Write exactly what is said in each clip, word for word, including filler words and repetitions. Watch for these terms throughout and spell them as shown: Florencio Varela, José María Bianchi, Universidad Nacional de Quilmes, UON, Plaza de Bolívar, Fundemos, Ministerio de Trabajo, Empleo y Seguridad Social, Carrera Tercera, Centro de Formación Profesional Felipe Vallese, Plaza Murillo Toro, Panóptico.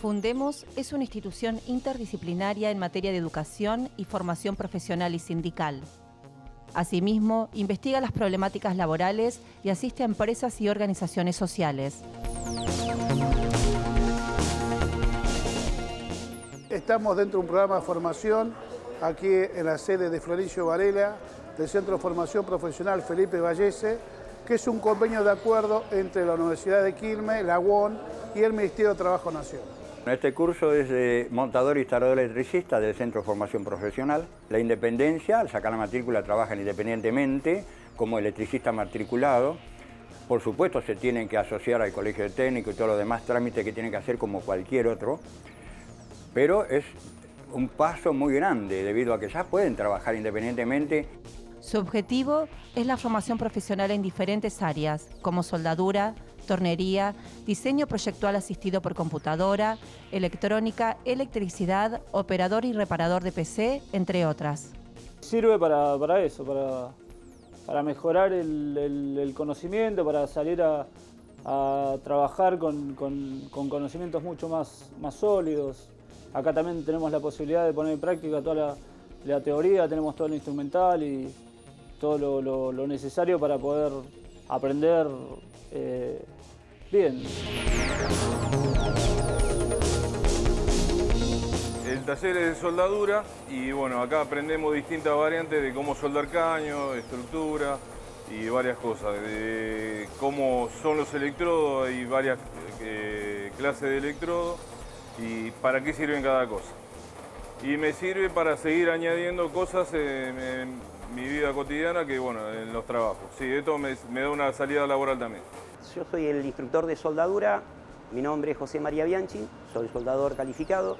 Fundemos es una institución interdisciplinaria en materia de educación y formación profesional y sindical. Asimismo, investiga las problemáticas laborales y asiste a empresas y organizaciones sociales. Estamos dentro de un programa de formación aquí en la sede de Florencio Varela, del Centro de Formación Profesional Felipe Vallese, que es un convenio de acuerdo entre la Universidad de Quilmes, la U O N y el Ministerio de Trabajo Nacional. Este curso es de montador, instalador, electricista del Centro de Formación Profesional. La Independencia, al sacar la matrícula, trabajan independientemente como electricista matriculado. Por supuesto, se tienen que asociar al colegio de técnico y todos los demás trámites que tienen que hacer como cualquier otro. Pero es un paso muy grande debido a que ya pueden trabajar independientemente. Su objetivo es la formación profesional en diferentes áreas, como soldadura, tornería, diseño proyectual asistido por computadora, electrónica, electricidad, operador y reparador de P C, entre otras. Sirve para, para eso, para, para mejorar el, el, el conocimiento, para salir a, a trabajar con, con, con conocimientos mucho más, más sólidos. Acá también tenemos la posibilidad de poner en práctica toda la, la teoría, tenemos todo lo instrumental y todo lo, lo, lo necesario para poder aprender eh, bien. El taller es de soldadura y bueno, acá aprendemos distintas variantes de cómo soldar caños, estructura y varias cosas, de cómo son los electrodos y varias eh, clases de electrodos y para qué sirven cada cosa. Y me sirve para seguir añadiendo cosas en, en mi vida cotidiana, que bueno, en los trabajos. Sí, esto me, me da una salida laboral también. Yo soy el instructor de soldadura, mi nombre es José María Bianchi, soy soldador calificado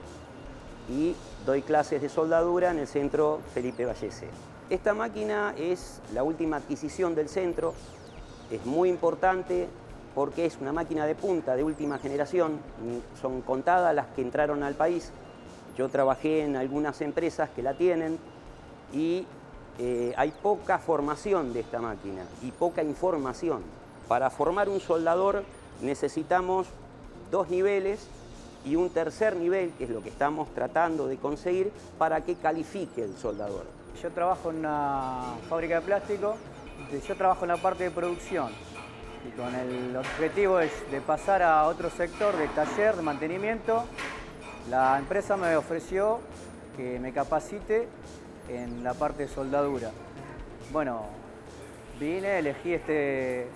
y doy clases de soldadura en el Centro Felipe Vallese. Esta máquina es la última adquisición del centro, es muy importante porque es una máquina de punta de última generación, son contadas las que entraron al país. Yo trabajé en algunas empresas que la tienen y eh, hay poca formación de esta máquina y poca información. Para formar un soldador necesitamos dos niveles y un tercer nivel, que es lo que estamos tratando de conseguir, para que califique el soldador. Yo trabajo en una fábrica de plástico, yo trabajo en la parte de producción y con el objetivo es de pasar a otro sector de taller, de mantenimiento. La empresa me ofreció que me capacite en la parte de soldadura. Bueno, vine, elegí este,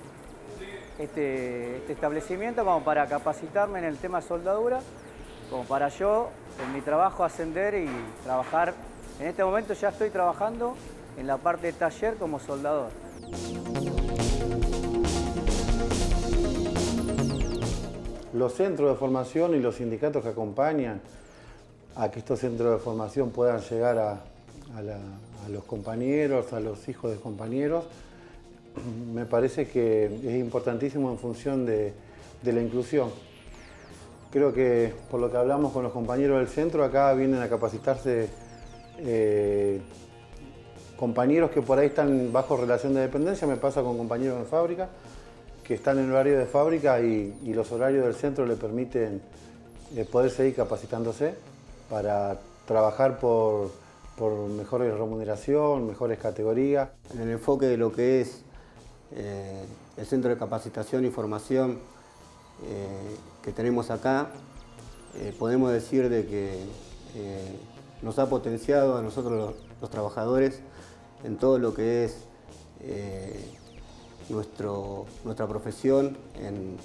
este, este establecimiento como para capacitarme en el tema de soldadura, como para yo, en mi trabajo, ascender y trabajar. En este momento ya estoy trabajando en la parte de taller como soldador. Los centros de formación y los sindicatos que acompañan a que estos centros de formación puedan llegar a, a, la, a los compañeros, a los hijos de compañeros, me parece que es importantísimo en función de, de la inclusión. Creo que por lo que hablamos con los compañeros del centro, acá vienen a capacitarse eh, compañeros que por ahí están bajo relación de dependencia, me pasa con compañeros en fábrica, que están en horario de fábrica y, y los horarios del centro le permiten eh, poder seguir capacitándose para trabajar por, por mejores remuneración, mejores categorías. En el enfoque de lo que es eh, el centro de capacitación y formación eh, que tenemos acá, eh, podemos decir de que eh, nos ha potenciado a nosotros los, los trabajadores en todo lo que es eh, Nuestro, nuestra profesión en,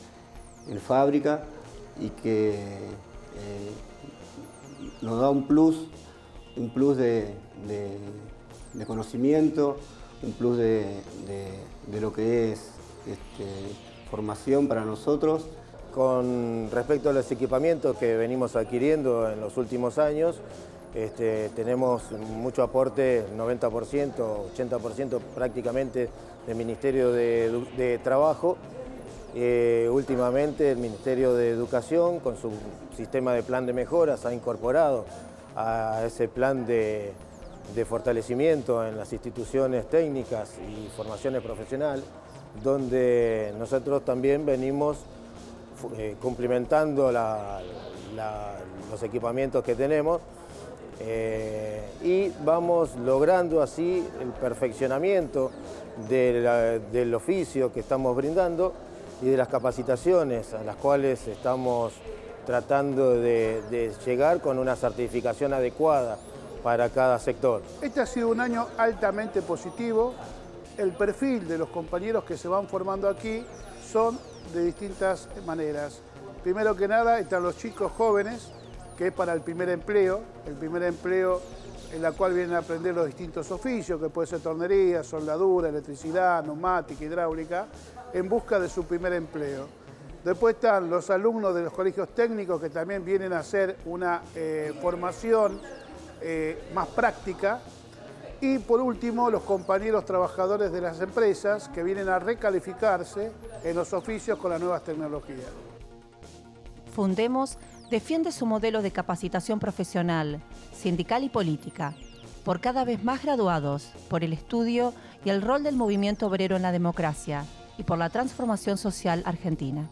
en fábrica y que eh, nos da un plus, un plus de, de, de conocimiento, un plus de, de, de lo que es este, formación para nosotros. Con respecto a los equipamientos que venimos adquiriendo en los últimos años, Este, tenemos mucho aporte, noventa por ciento, ochenta por ciento prácticamente del Ministerio de, de Trabajo. Eh, últimamente el Ministerio de Educación, con su sistema de plan de mejoras, ha incorporado a ese plan de, de fortalecimiento en las instituciones técnicas y formaciones profesionales, donde nosotros también venimos eh, cumplimentando la la, los equipamientos que tenemos eh, y vamos logrando así el perfeccionamiento de la, del oficio que estamos brindando y de las capacitaciones a las cuales estamos tratando de, de llegar con una certificación adecuada para cada sector. Este ha sido un año altamente positivo. El perfil de los compañeros que se van formando aquí son de distintas maneras. Primero que nada están los chicos jóvenes, que es para el primer empleo, el primer empleo en la cual vienen a aprender los distintos oficios, que puede ser tornería, soldadura, electricidad, neumática, hidráulica, en busca de su primer empleo. Después están los alumnos de los colegios técnicos que también vienen a hacer una eh, formación eh, más práctica. Y por último, los compañeros trabajadores de las empresas que vienen a recalificarse en los oficios con las nuevas tecnologías. Fundemos defiende su modelo de capacitación profesional, sindical y política, por cada vez más graduados, por el estudio y el rol del movimiento obrero en la democracia y por la transformación social argentina.